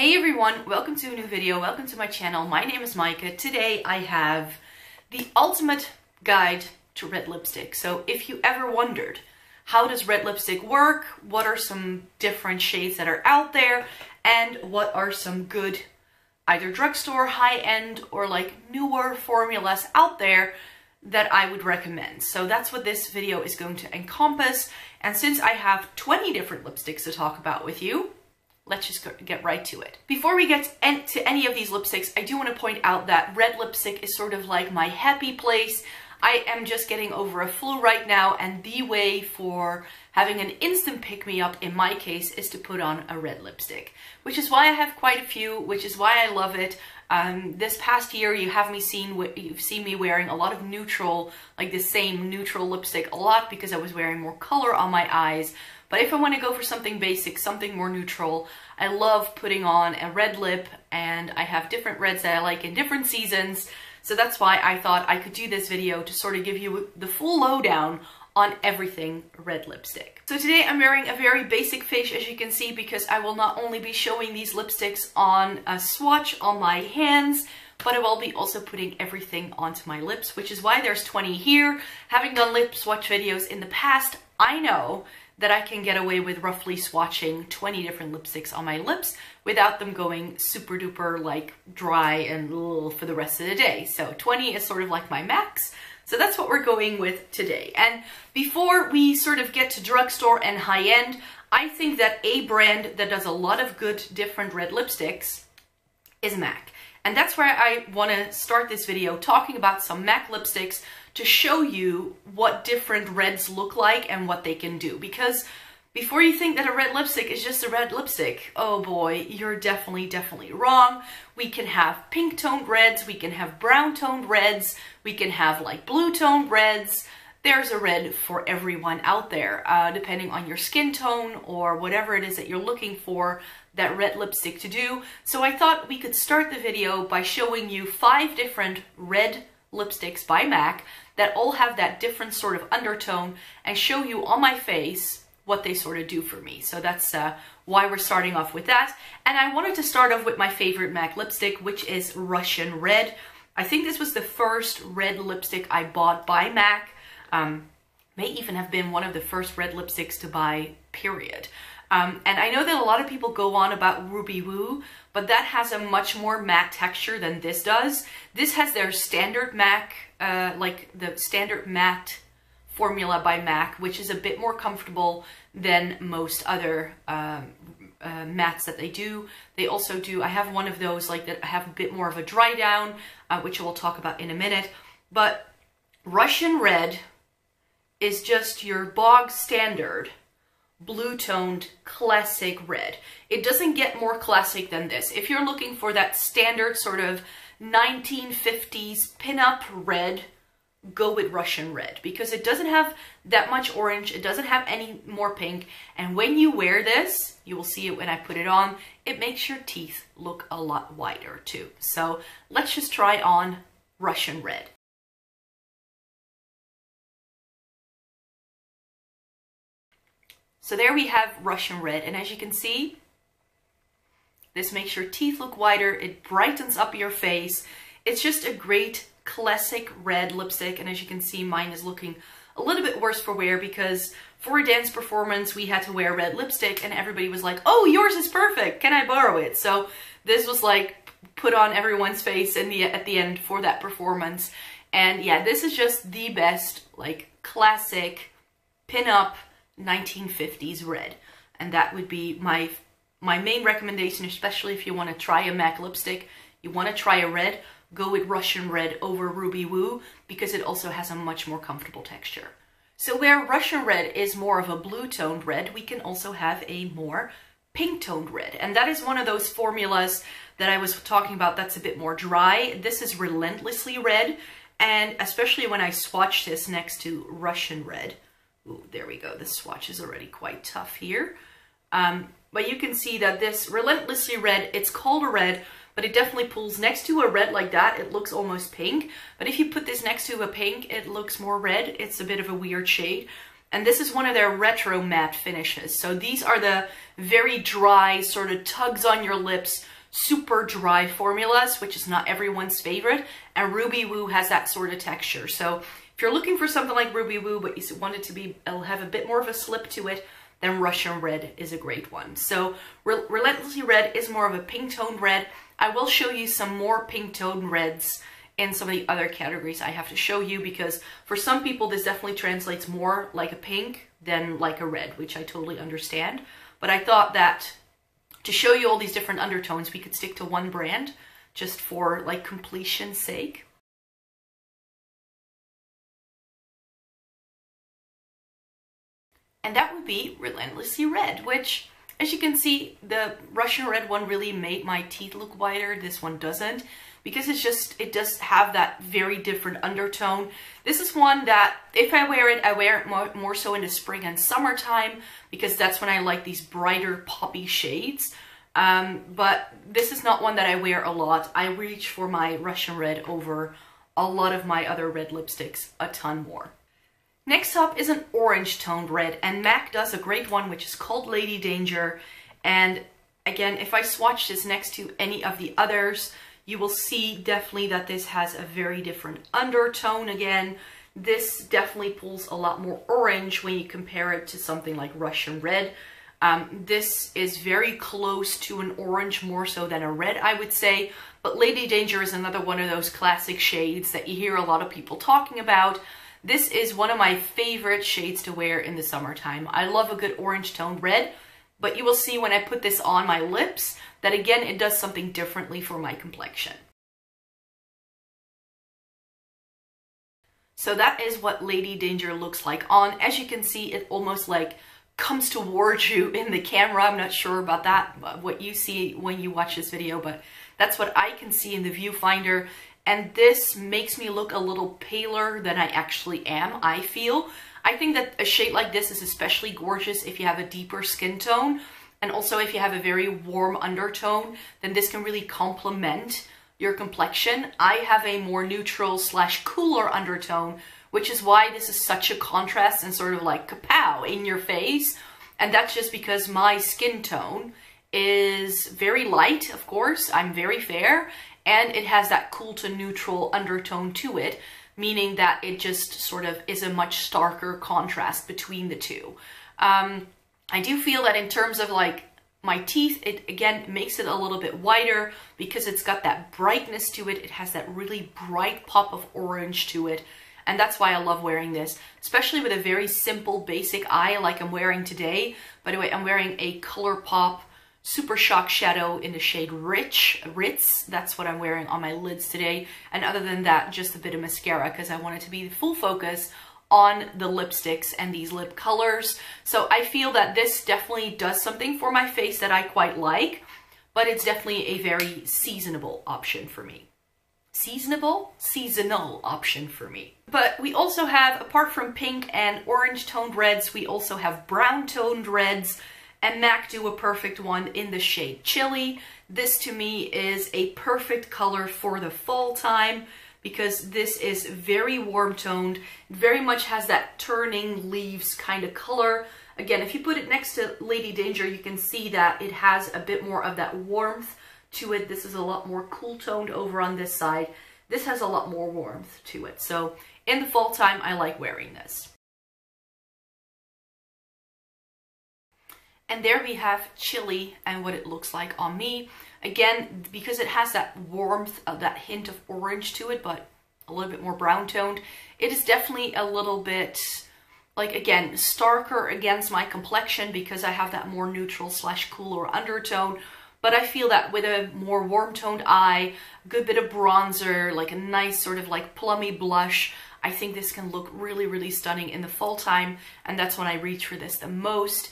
Hey everyone, welcome to a new video, welcome to my channel. My name is Maaike. Today I have the ultimate guide to red lipstick. So if you ever wondered, how does red lipstick work? What are some different shades that are out there? And what are some good either drugstore, high-end, or like newer formulas out there that I would recommend? So that's what this video is going to encompass. And since I have 20 different lipsticks to talk about with you, let's just get right to it. Before we get to any of these lipsticks, I do want to point out that red lipstick is sort of like my happy place. I am just getting over a flu right now, and the way for having an instant pick-me-up, in my case, is to put on a red lipstick, which is why I have quite a few, which is why I love it. This past year, you've seen me wearing a lot of neutral, like the same neutral lipstick a lot, because I was wearing more color on my eyes. But if I want to go for something basic, something more neutral, I love putting on a red lip, and I have different reds that I like in different seasons. So that's why I thought I could do this video to sort of give you the full lowdown on everything red lipstick. So today I'm wearing a very basic face, as you can see, because I will not only be showing these lipsticks on a swatch on my hands, but I will be also putting everything onto my lips, which is why there's 20 here. Having done lip swatch videos in the past, I know that I can get away with roughly swatching 20 different lipsticks on my lips without them going super duper like dry and for the rest of the day. So 20 is sort of like my max. So that's what we're going with today. And before we sort of get to drugstore and high-end, I think that a brand that does a lot of good different red lipsticks is MAC. And that's where I want to start this video, talking about some MAC lipsticks to show you what different reds look like and what they can do. Because before you think that a red lipstick is just a red lipstick, oh boy, you're definitely wrong. We can have pink-toned reds, we can have brown-toned reds, we can have like blue-toned reds. There's a red for everyone out there, depending on your skin tone or whatever it is that you're looking for that red lipstick to do. So I thought we could start the video by showing you 5 different red lipsticks by MAC that all have that different sort of undertone and show you on my face what they sort of do for me. So that's why we're starting off with that. And I wanted to start off with my favorite MAC lipstick, which is Russian Red. I think this was the first red lipstick I bought by MAC. May even have been one of the first red lipsticks to buy, period. And I know that a lot of people go on about Ruby Woo, but that has a much more matte texture than this does. This has their standard MAC, like the standard matte formula by MAC, which is a bit more comfortable than most other mattes that they do. They also do, I have one of those like that I have a bit more of a dry down, which I will talk about in a minute. But Russian Red is just your bog standard blue-toned classic red. It doesn't get more classic than this. If you're looking for that standard sort of 1950s pinup red, go with Russian Red, because it doesn't have that much orange, it doesn't have any more pink, and when you wear this, you will see it when I put it on, it makes your teeth look a lot wider too. So let's just try on Russian Red. So there we have Russian Red, and as you can see, this makes your teeth look wider, it brightens up your face. It's just a great classic red lipstick, and as you can see, mine is looking a little bit worse for wear because for a dance performance, we had to wear red lipstick, and everybody was like, oh, yours is perfect, can I borrow it? So this was like put on everyone's face in the, at the end for that performance. And yeah, this is just the best, like classic pin-up 1950s red, and that would be my main recommendation. Especially if you want to try a MAC lipstick, you want to try a red, go with Russian Red over Ruby Woo, because it also has a much more comfortable texture. So where Russian Red is more of a blue-toned red, we can also have a more pink-toned red, and that is one of those formulas that I was talking about that's a bit more dry. This is Relentlessly Red, and especially when I swatch this next to Russian Red, ooh, there we go, this swatch is already quite tough here. But you can see that this Relentlessly Red, it's called a red, but it definitely pulls next to a red like that. It looks almost pink, but if you put this next to a pink, it looks more red. It's a bit of a weird shade. And this is one of their retro matte finishes. So these are the very dry, sort of tugs on your lips, super dry formulas, which is not everyone's favorite. And Ruby Woo has that sort of texture. So if you're looking for something like Ruby Woo, but you want it to be, it'll have a bit more of a slip to it, then Russian Red is a great one. So Relentlessly Red is more of a pink-toned red. I will show you some more pink-toned reds in some of the other categories I have to show you, because for some people this definitely translates more like a pink than like a red, which I totally understand. But I thought that to show you all these different undertones, we could stick to one brand just for like completion's sake. And that would be Relentlessly Red, which, as you can see, the Russian Red one really made my teeth look whiter. This one doesn't, because it's just, it does have that very different undertone. This is one that, if I wear it more so in the spring and summertime, because that's when I like these brighter poppy shades. But this is not one that I wear a lot. I reach for my Russian Red over a lot of my other red lipsticks a ton more. Next up is an orange-toned red, and MAC does a great one, which is called Lady Danger. And again, if I swatch this next to any of the others, you will see definitely that this has a very different undertone again. This definitely pulls a lot more orange when you compare it to something like Russian Red. This is very close to an orange more so than a red, I would say. But Lady Danger is another one of those classic shades that you hear a lot of people talking about. This is one of my favorite shades to wear in the summertime. I love a good orange-toned red, but you will see when I put this on my lips that, again, it does something differently for my complexion. So that is what Lady Danger looks like on. As you can see, it almost like comes towards you in the camera. I'm not sure about that, what you see when you watch this video, but that's what I can see in the viewfinder. And this makes me look a little paler than I actually am, I feel. I think that a shade like this is especially gorgeous if you have a deeper skin tone. And also if you have a very warm undertone, then this can really complement your complexion. I have a more neutral / cooler undertone, which is why this is such a contrast and sort of like kapow in your face. And that's just because my skin tone is very light, of course. I'm very fair. And it has that cool to neutral undertone to it, meaning that it just sort of is a much starker contrast between the two. I do feel that in terms of like my teeth, it again makes it a little bit whiter because it's got that brightness to it. It has that really bright pop of orange to it. And that's why I love wearing this, especially with a very simple basic eye like I'm wearing today. By the way, I'm wearing a ColourPop Super Shock Shadow in the shade Ritz. That's what I'm wearing on my lids today. And other than that, just a bit of mascara because I want it to be the full focus on the lipsticks and these lip colors. So I feel that this definitely does something for my face that I quite like, but it's definitely a very seasonable option for me. Seasonal option for me. But we also have, apart from pink and orange-toned reds, we also have brown-toned reds. And MAC do a perfect one in the shade Chili. This to me is a perfect color for the fall time because this is very warm toned, very much has that turning leaves kind of color. Again, if you put it next to Lady Danger, you can see that it has a bit more of that warmth to it. This is a lot more cool toned over on this side. This has a lot more warmth to it. So in the fall time, I like wearing this. And there we have Chili and what it looks like on me. Again, because it has that warmth, that hint of orange to it, but a little bit more brown toned, it is definitely a little bit, like again, starker against my complexion because I have that more neutral / cooler undertone. But I feel that with a more warm toned eye, a good bit of bronzer, like a nice sort of like plummy blush, I think this can look really, really stunning in the fall time. And that's when I reach for this the most.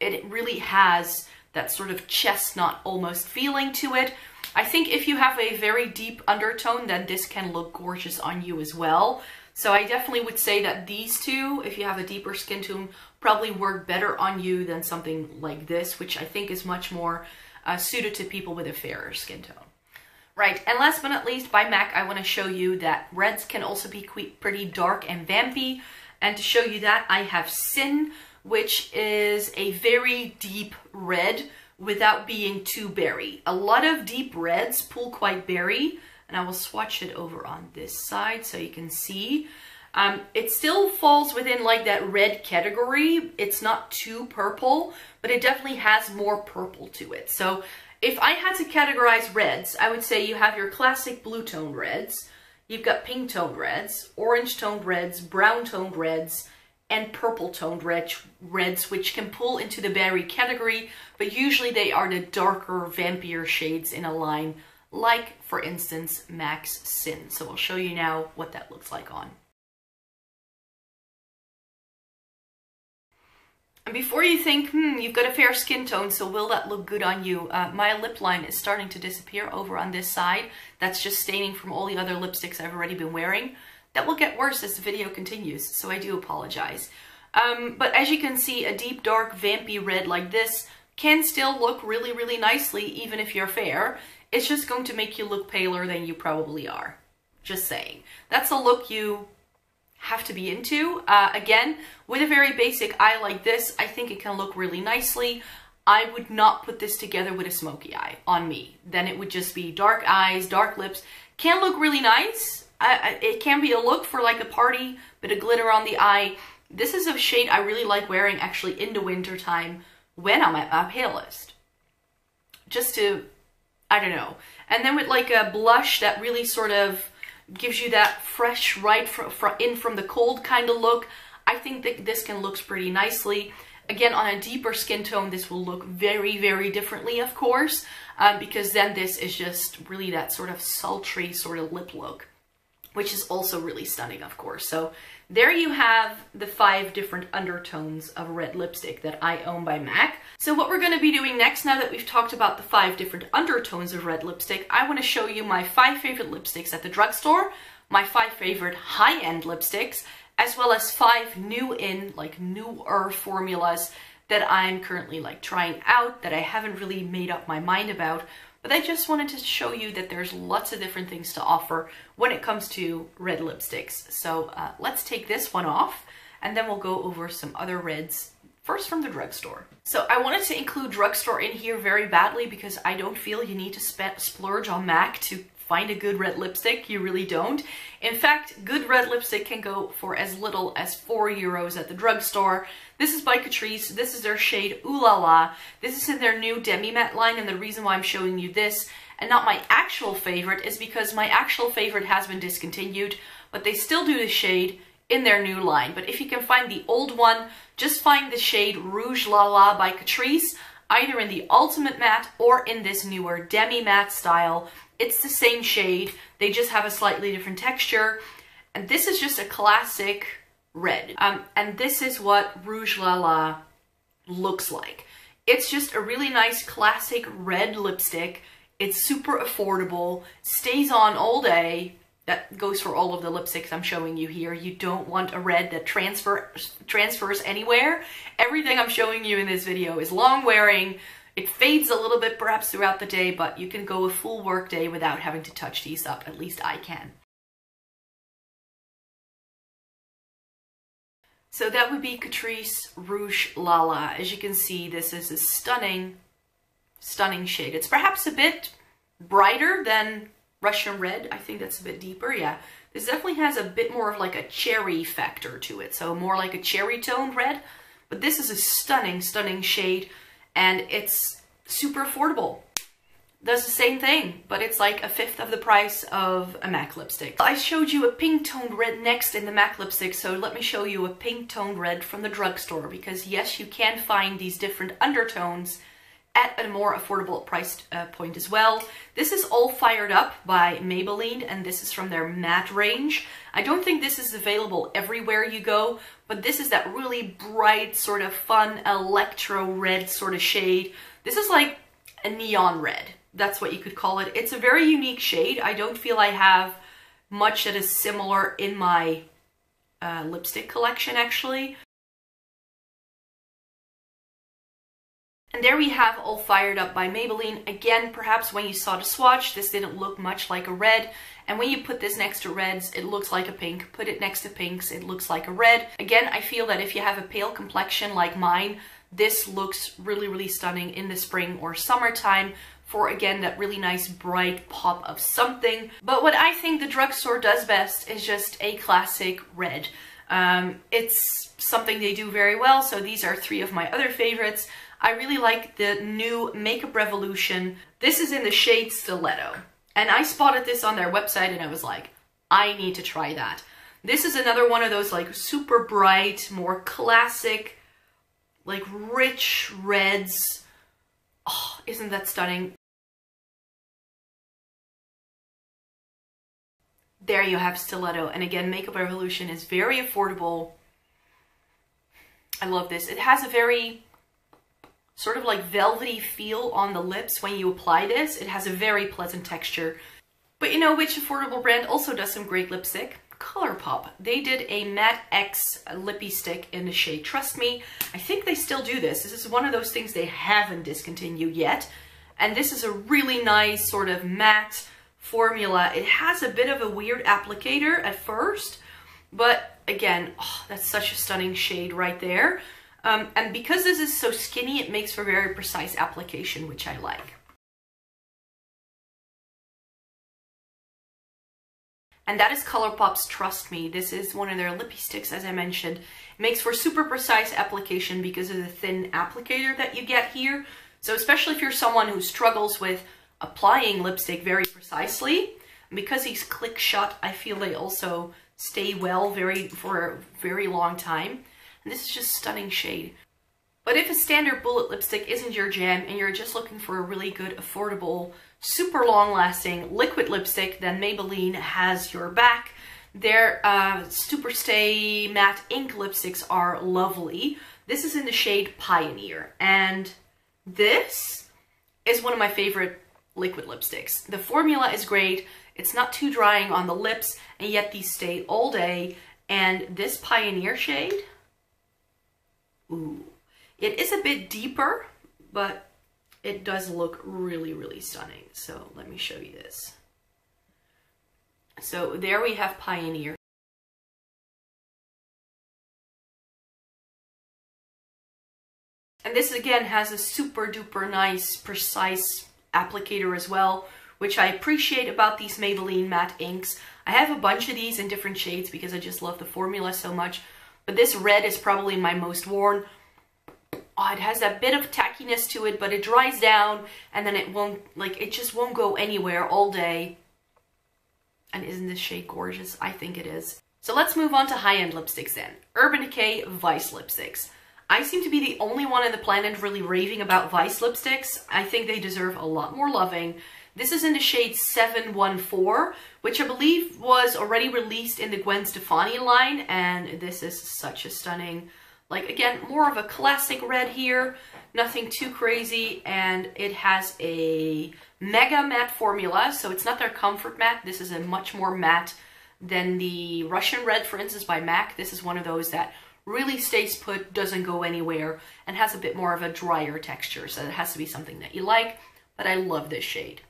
It really has that sort of chestnut almost feeling to it. I think if you have a very deep undertone, then this can look gorgeous on you as well. So I definitely would say that these two, if you have a deeper skin tone, probably work better on you than something like this, which I think is much more suited to people with a fairer skin tone. Right, and last but not least, by MAC, I want to show you that reds can also be pretty dark and vampy. And to show you that, I have Sin, which is a very deep red without being too berry. A lot of deep reds pull quite berry, and I will swatch it over on this side so you can see. It still falls within like that red category. It's not too purple, but it definitely has more purple to it. So if I had to categorize reds, I would say you have your classic blue-toned reds, you've got pink-toned reds, orange-toned reds, brown-toned reds, and purple-toned reds, which can pull into the berry category, but usually they are the darker, vampier shades in a line, like, for instance, MAC's Sin. So I'll show you now what that looks like on. And before you think, you've got a fair skin tone, so will that look good on you? My lip line is starting to disappear over on this side. That's just staining from all the other lipsticks I've already been wearing. That will get worse as the video continues, so I do apologize. But as you can see, a deep, dark, vampy red like this can still look really, really nicely, even if you're fair. It's just going to make you look paler than you probably are. Just saying. That's a look you have to be into. Again, with a very basic eye like this, I think it can look really nicely. I would not put this together with a smoky eye on me. Then it would just be dark eyes, dark lips. Can look really nice. It can be a look for like a party, bit of glitter on the eye. This is a shade I really like wearing actually in the winter time when I'm at my palest. Just to, I don't know. And then with like a blush that really sort of gives you that fresh right from the cold kind of look, I think that this can look pretty nicely. Again, on a deeper skin tone, this will look very, very differently, of course, because then this is just really that sort of sultry sort of lip look, which is also really stunning, of course. So there you have the 5 different undertones of red lipstick that I own by MAC. So what we're going to be doing next, now that we've talked about the 5 different undertones of red lipstick, I want to show you my 5 favorite lipsticks at the drugstore, my 5 favorite high-end lipsticks, as well as 5 newer formulas that I'm currently like trying out that I haven't really made up my mind about. But I just wanted to show you that there's lots of different things to offer when it comes to red lipsticks. So let's take this one off and then we'll go over some other reds, first from the drugstore. So I wanted to include drugstore in here very badly because I don't feel you need to splurge on MAC to find a good red lipstick. You really don't. In fact, good red lipstick can go for as little as €4 at the drugstore. This is by Catrice. This is their shade Ooh La La. This is in their new Demi Matte line, and the reason why I'm showing you this and not my actual favorite is because my actual favorite has been discontinued, but they still do the shade in their new line. But if you can find the old one, just find the shade Rouge La La by Catrice, either in the Ultimate Matte or in this newer Demi Matte style. It's the same shade, they just have a slightly different texture. And this is just a classic red. And this is what Rouge La La looks like. It's just a really nice classic red lipstick. It's super affordable, stays on all day. That goes for all of the lipsticks I'm showing you here. You don't want a red that transfers anywhere. Everything I'm showing you in this video is long wearing. It fades a little bit perhaps throughout the day, but you can go a full work day without having to touch these up, at least I can. So that would be Catrice Rouge La La. As you can see, this is a stunning, stunning shade. It's perhaps a bit brighter than Russian Red. I think that's a bit deeper, yeah. This definitely has a bit more of like a cherry factor to it, so more like a cherry-toned red. But this is a stunning, stunning shade, and it's super affordable. Does the same thing, but it's like a 1/5 of the price of a MAC lipstick. I showed you a pink-toned red next in the MAC lipstick, so let me show you a pink-toned red from the drugstore, because yes, you can find these different undertones at a more affordable price point as well. This is All Fired Up by Maybelline, and this is from their matte range. I don't think this is available everywhere you go, but this is that really bright, sort of fun, electro-red sort of shade. This is like a neon red. That's what you could call it. It's a very unique shade. I don't feel I have much that is similar in my lipstick collection, actually. And there we have All Fired Up by Maybelline. Again, perhaps when you saw the swatch, this didn't look much like a red. And when you put this next to reds, it looks like a pink. Put it next to pinks, it looks like a red. Again, I feel that if you have a pale complexion like mine, this looks really, really stunning in the spring or summertime for, again, that really nice bright pop of something. But what I think the drugstore does best is just a classic red. It's something they do very well, so these are three of my other favorites. I really like the new Makeup Revolution. This is in the shade Stiletto. And I spotted this on their website and I was like, I need to try that. This is another one of those like super bright, more classic, like rich reds. Oh, isn't that stunning? There you have Stiletto. And again, Makeup Revolution is very affordable. I love this. It has a very sort of like velvety feel on the lips when you apply this. It has a very pleasant texture. But you know which affordable brand also does some great lipstick? ColourPop. They did a Matte X lippy stick in the shade Trust Me. I think they still do this. This is one of those things they haven't discontinued yet. And this is a really nice sort of matte formula. It has a bit of a weird applicator at first, but again, oh, that's such a stunning shade right there. And because this is so skinny, it makes for very precise application, which I like. And that is ColourPop's Trust Me. This is one of their lippy sticks, as I mentioned. It makes for super precise application because of the thin applicator that you get here. So especially if you're someone who struggles with applying lipstick very precisely, because these click shut, I feel they also stay well for a very long time. And this is just stunning shade. But if a standard bullet lipstick isn't your jam and you're just looking for a really good, affordable, super long-lasting liquid lipstick, then Maybelline has your back. Their Superstay Matte Ink lipsticks are lovely. This is in the shade Pioneer, and this is one of my favorite liquid lipsticks. The formula is great, it's not too drying on the lips, and yet these stay all day. And this Pioneer shade, ooh, it is a bit deeper, but it does look really, really stunning. So let me show you this. So there we have Pioneer. And this again has a super duper nice, precise applicator as well, which I appreciate about these Maybelline matte inks. I have a bunch of these in different shades because I just love the formula so much. But this red is probably my most worn. Oh, it has that bit of tackiness to it, but it dries down and then it won't, like, it just won't go anywhere all day. And isn't this shade gorgeous? I think it is. So let's move on to high-end lipsticks then. Urban Decay Vice lipsticks. I seem to be the only one on the planet really raving about Vice lipsticks. I think they deserve a lot more loving. This is in the shade 714, which I believe was already released in the Gwen Stefani line, and this is such a stunning, like, again, more of a classic red here, nothing too crazy, and it has a mega matte formula, so it's not their comfort matte. This is a much more matte than the Russian Red, for instance, by MAC. This is one of those that really stays put, doesn't go anywhere, and has a bit more of a drier texture, so it has to be something that you like, but I love this shade.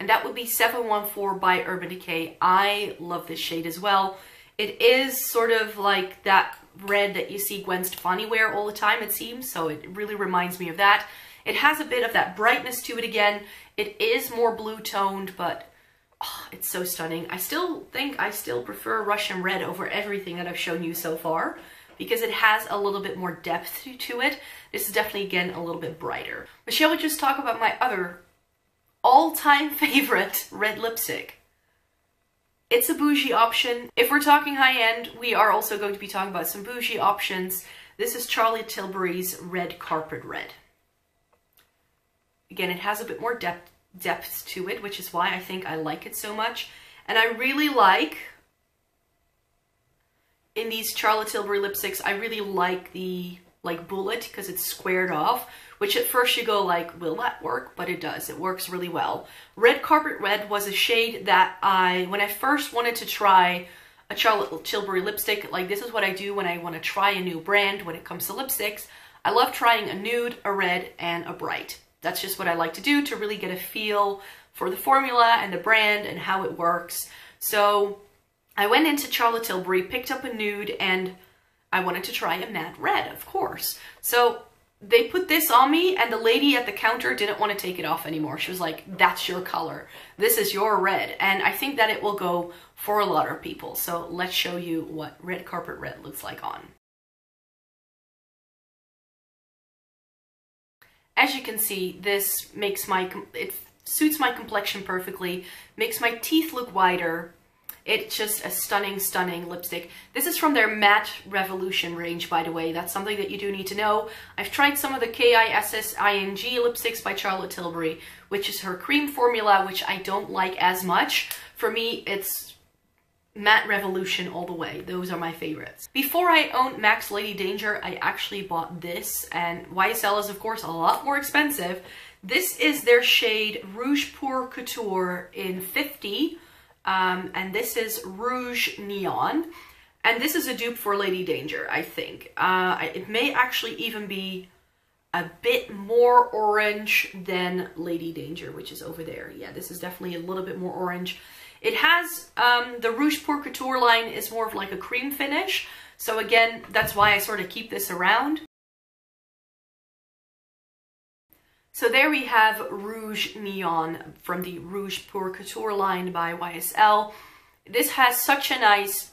And that would be 714 by Urban Decay. I love this shade as well. It is sort of like that red that you see Gwen Stefani wear all the time, it seems, so it really reminds me of that. It has a bit of that brightness to it again. It is more blue-toned, but oh, it's so stunning. I still think I still prefer Russian Red over everything that I've shown you so far, because it has a little bit more depth to it. This is definitely, again, a little bit brighter. But shall we just talk about my other all-time favorite red lipstick? It's a bougie option. If we're talking high-end, we are also going to be talking about some bougie options. This is Charlotte Tilbury's Red Carpet Red. Again, it has a bit more depth to it, which is why I think I like it so much. And I really like, in these Charlotte Tilbury lipsticks, I really like the bullet because it's squared off, which at first you go like, will that work? But it does. It works really well. Red Carpet Red was a shade that I, when I first wanted to try a Charlotte Tilbury lipstick. Like, this is what I do when I want to try a new brand when it comes to lipsticks. I love trying a nude, a red, and a bright. That's just what I like to do to really get a feel for the formula and the brand and how it works. So I went into Charlotte Tilbury, picked up a nude, and I wanted to try a matte red, of course. So they put this on me, and the lady at the counter didn't want to take it off anymore. She was like, that's your color. This is your red. And I think that it will go for a lot of people. So let's show you what Red Carpet Red looks like on. As you can see, this makes it suits my complexion perfectly, makes my teeth look wider. It's just a stunning, stunning lipstick. This is from their Matte Revolution range, by the way. That's something that you do need to know. I've tried some of the KISSING lipsticks by Charlotte Tilbury, which is her cream formula, which I don't like as much. For me, it's Matte Revolution all the way. Those are my favorites. Before I owned MAC's Lady Danger, I actually bought this, and YSL is, of course, a lot more expensive. This is their shade Rouge Pur Couture in 50. And this is Rouge Neon, and this is a dupe for Lady Danger, I think. It may actually even be a bit more orange than Lady Danger, which is over there. Yeah, this is definitely a little bit more orange. It has, the Rouge Pur Couture line is more of like a cream finish, so again, that's why I sort of keep this around. So there we have Rouge Neon from the Rouge Pur Couture line by YSL. This has such a nice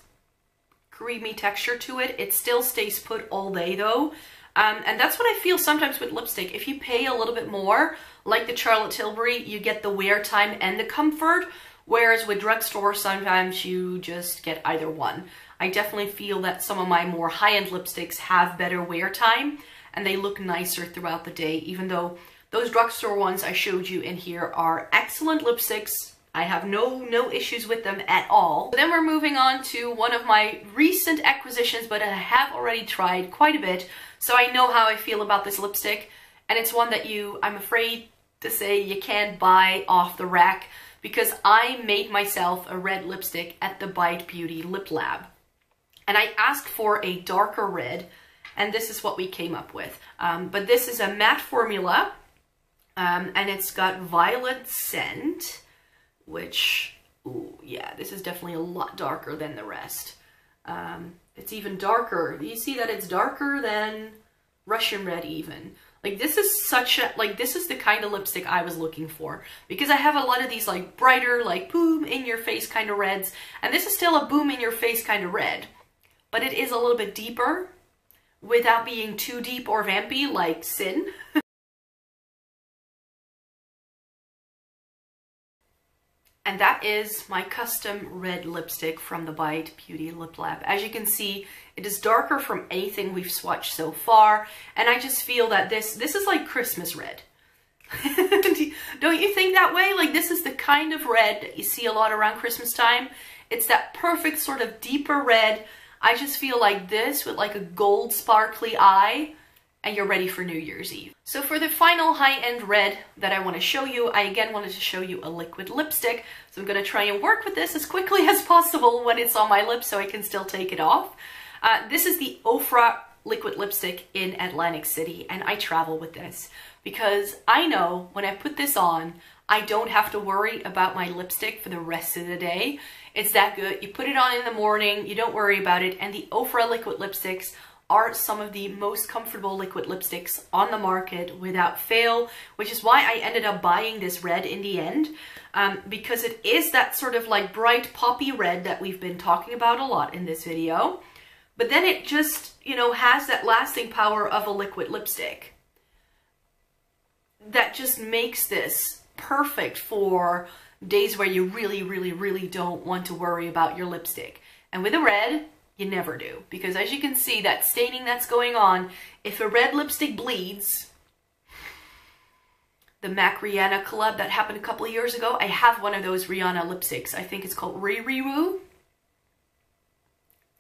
creamy texture to it. It still stays put all day though. And that's what I feel sometimes with lipstick. If you pay a little bit more, like the Charlotte Tilbury, you get the wear time and the comfort. Whereas with drugstore, sometimes you just get either one. I definitely feel that some of my more high-end lipsticks have better wear time and they look nicer throughout the day, even though those drugstore ones I showed you in here are excellent lipsticks. I have no issues with them at all. So then we're moving on to one of my recent acquisitions, but I have already tried quite a bit, so I know how I feel about this lipstick. And it's one that I'm afraid to say you can't buy off the rack, because I made myself a red lipstick at the Bite Beauty Lip Lab. And I asked for a darker red, and this is what we came up with. But this is a matte formula. And it's got violet scent, which, ooh, yeah, this is definitely a lot darker than the rest. It's even darker. You see that it's darker than Russian Red even. Like, this is such a, like, this is the kind of lipstick I was looking for, because I have a lot of these, like, brighter, like, boom in your face kind of reds, and this is still a boom in your face kind of red, but it is a little bit deeper without being too deep or vampy like Sin. And that is my custom red lipstick from the Bite Beauty Lip Lab. As you can see, it is darker from anything we've swatched so far. And I just feel that this is like Christmas red. Don't you think that way? Like, this is the kind of red that you see a lot around Christmas time. It's that perfect sort of deeper red. I just feel like this with like a gold sparkly eye, and you're ready for New Year's Eve. So for the final high-end red that I want to show you, I again wanted to show you a liquid lipstick. So I'm going to try and work with this as quickly as possible when it's on my lips so I can still take it off. This is the Ofra liquid lipstick in Atlantic City, and I travel with this because I know when I put this on, I don't have to worry about my lipstick for the rest of the day. It's that good. You put it on in the morning, you don't worry about it, and the Ofra liquid lipsticks are some of the most comfortable liquid lipsticks on the market without fail, which is why I ended up buying this red in the end, because it is that sort of like bright poppy red that we've been talking about a lot in this video, but then it just, you know, has that lasting power of a liquid lipstick that just makes this perfect for days where you really don't want to worry about your lipstick. And with a red, you never do, because as you can see, that staining that's going on, if a red lipstick bleeds, the MAC Rihanna collab that happened a couple of years ago, I have one of those Rihanna lipsticks. I think it's called Ririwoo.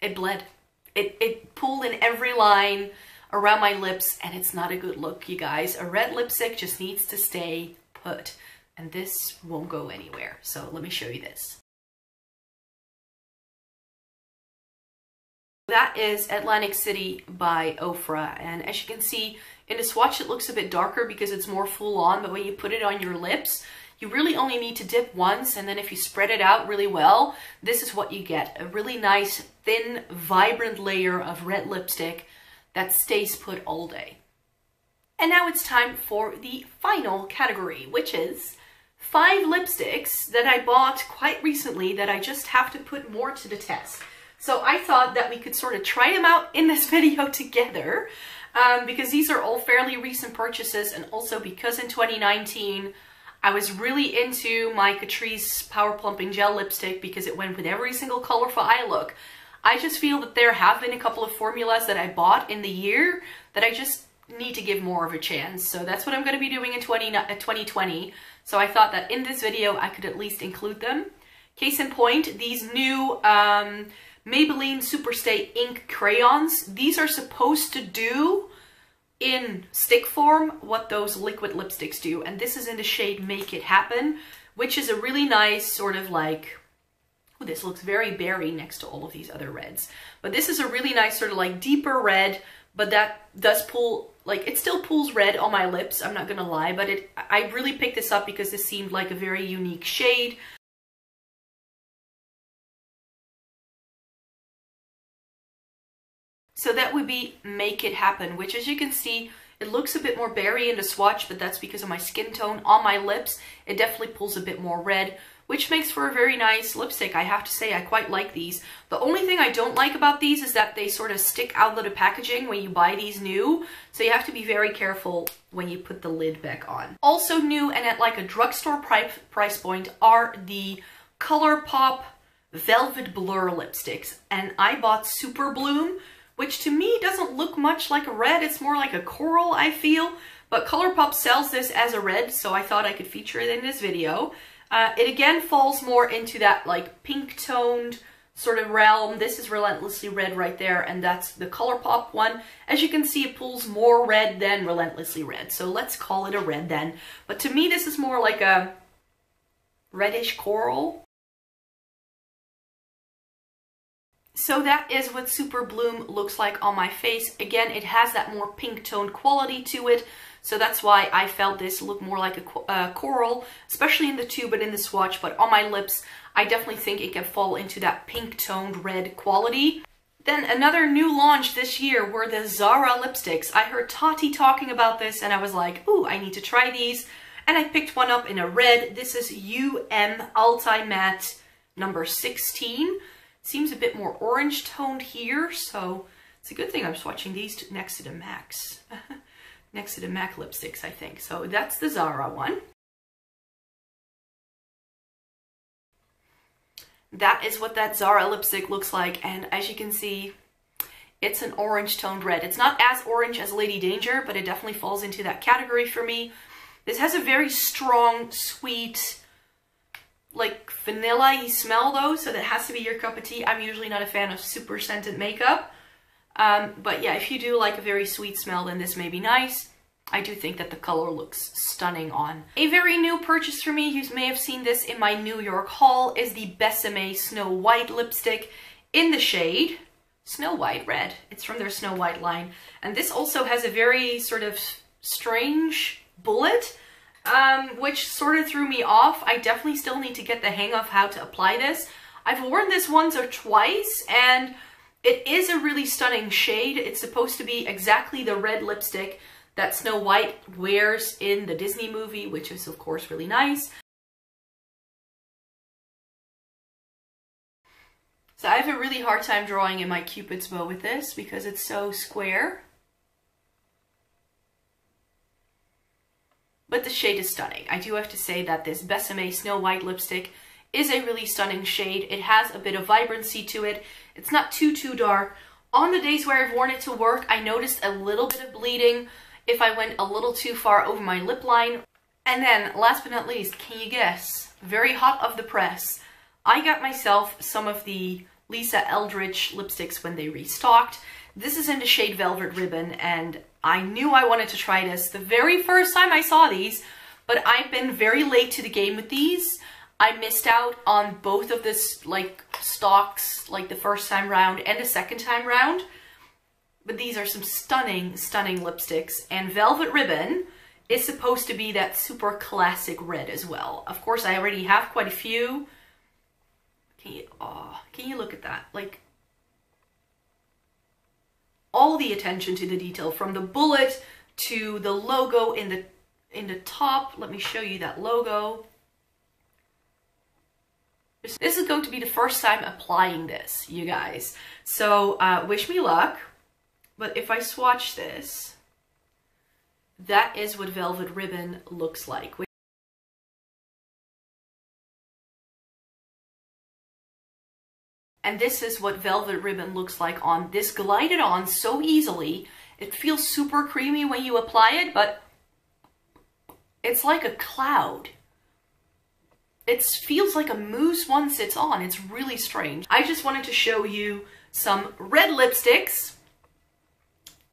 It bled. It pulled in every line around my lips, and it's not a good look, you guys. A red lipstick just needs to stay put, and this won't go anywhere. So let me show you this. That is Atlantic City by Ofra, and as you can see in the swatch it looks a bit darker because it's more full-on, but when you put it on your lips you really only need to dip once, and then if you spread it out really well, this is what you get. A really nice, thin, vibrant layer of red lipstick that stays put all day. And now it's time for the final category, which is 5 lipsticks that I bought quite recently that I just have to put more to the test. So I thought that we could sort of try them out in this video together, because these are all fairly recent purchases, and also because in 2019, I was really into my Catrice Power Plumping Gel Lipstick because it went with every single colorful eye look. I just feel that there have been a couple of formulas that I bought in the year that I just need to give more of a chance. So that's what I'm going to be doing in 2020. So I thought that in this video I could at least include them. Case in point, these new Maybelline Superstay Ink Crayons. These are supposed to do in stick form what those liquid lipsticks do, and this is in the shade Make It Happen, which is a really nice sort of like, oh, this looks very berry next to all of these other reds, but this is a really nice sort of like deeper red, but that does pull, like it still pulls red on my lips, I'm not gonna lie, but I really picked this up because this seemed like a very unique shade. So that would be Make It Happen, which as you can see, it looks a bit more berry in the swatch, but that's because of my skin tone. On my lips, it definitely pulls a bit more red, which makes for a very nice lipstick. I have to say, I quite like these. The only thing I don't like about these is that they sort of stick out of the packaging when you buy these new, so you have to be very careful when you put the lid back on. Also new and at like a drugstore price point are the ColourPop Velvet Blur lipsticks, and I bought Superbloom, which to me doesn't look much like a red, it's more like a coral, I feel. But ColourPop sells this as a red, so I thought I could feature it in this video. It again falls more into that like pink-toned sort of realm. This is Relentlessly Red right there, and that's the ColourPop one. As you can see, it pulls more red than Relentlessly Red, so let's call it a red then. But to me, this is more like a reddish coral. So that is what Superbloom looks like on my face. Again, it has that more pink toned quality to it, so that's why I felt this looked more like a coral, especially in the tube and in the swatch, but on my lips, I definitely think it can fall into that pink toned red quality. Then another new launch this year were the Zara lipsticks. I heard Tati talking about this and I was like, ooh, I need to try these. And I picked one up in a red. This is Ultimatte number 16. Seems a bit more orange toned here, so it's a good thing I'm swatching these next to the MACs. Next to the MAC lipsticks, I think. So that's the Zara one. That is what that Zara lipstick looks like, and as you can see, it's an orange toned red. It's not as orange as Lady Danger, but it definitely falls into that category for me. This has a very strong, sweet, like vanilla-y smell though, so that has to be your cup of tea. I'm usually not a fan of super scented makeup, but yeah, if you do like a very sweet smell, then this may be nice. I do think that the color looks stunning on. A very new purchase for me, you may have seen this in my New York haul, is the Besame Snow White lipstick in the shade Snow White Red. It's from their Snow White line, and this also has a very sort of strange bullet, which sort of threw me off. I definitely still need to get the hang of how to apply this. I've worn this once or twice, and it is a really stunning shade. It's supposed to be exactly the red lipstick that Snow White wears in the Disney movie, which is of course really nice. So I have a really hard time drawing in my Cupid's bow with this because it's so square. But the shade is stunning. I do have to say that this Besame Snow White lipstick is a really stunning shade. It has a bit of vibrancy to it. It's not too dark. On the days where I've worn it to work, I noticed a little bit of bleeding if I went a little too far over my lip line. And then, last but not least, can you guess? Very hot off the press. I got myself some of the Lisa Eldridge lipsticks when they restocked. This is in the shade Velvet Ribbon, and I knew I wanted to try this the very first time I saw these, but I've been very late to the game with these. I missed out on both of this like stocks, like the first time round and the second time round. But these are some stunning, stunning lipsticks. And Velvet Ribbon is supposed to be that super classic red as well. Of course, I already have quite a few. Can you look at that? Like, all the attention to the detail, from the bullet to the logo in the top. Let me show you that logo. This is going to be the first time applying this, you guys. So wish me luck. But if I swatch this, that is what Velvet Ribbon looks like. And this is what Velvet Ribbon looks like on. This glided on so easily. It feels super creamy when you apply it, but it's like a cloud. It feels like a mousse once it's on. It's really strange. I just wanted to show you some red lipsticks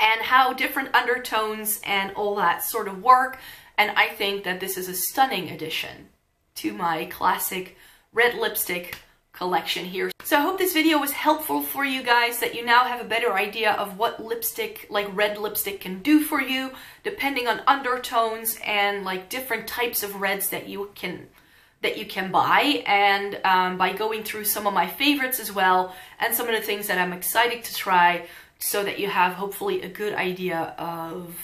and how different undertones and all that sort of work. And I think that this is a stunning addition to my classic red lipstick collection here. So I hope this video was helpful for you guys, that you now have a better idea of what lipstick, like red lipstick, can do for you, depending on undertones and like different types of reds that you can buy, and by going through some of my favorites as well, and some of the things that I'm excited to try, so that you have hopefully a good idea of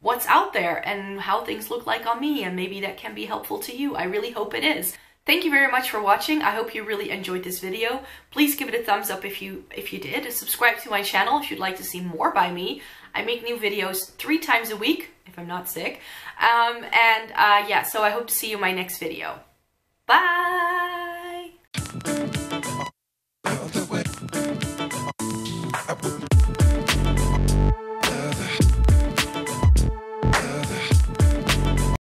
what's out there and how things look like on me, and maybe that can be helpful to you. I really hope it is. Thank you very much for watching. I hope you really enjoyed this video. Please give it a thumbs up if you did, and subscribe to my channel if you'd like to see more by me. I make new videos 3 times a week, if I'm not sick. Yeah, so I hope to see you in my next video. Bye!